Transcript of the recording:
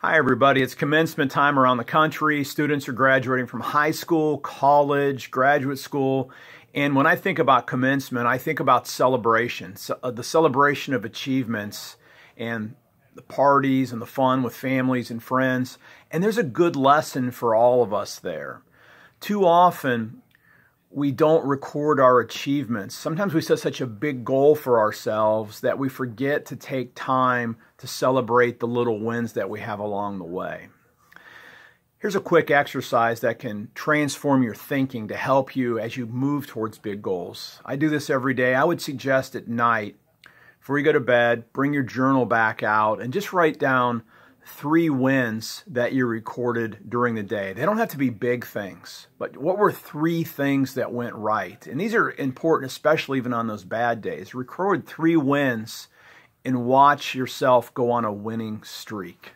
Hi everybody, it's commencement time around the country. Students are graduating from high school, college, graduate school, and when I think about commencement, I think about celebration, the celebration of achievements and the parties and the fun with families and friends, and there's a good lesson for all of us there. Too often, we don't record our achievements. Sometimes we set such a big goal for ourselves that we forget to take time to celebrate the little wins that we have along the way. Here's a quick exercise that can transform your thinking to help you as you move towards big goals. I do this every day. I would suggest at night, before you go to bed, bring your journal back out and just write down 3 wins that you recorded during the day. They don't have to be big things, but what were 3 things that went right? And these are important, especially even on those bad days. Record 3 wins and watch yourself go on a winning streak.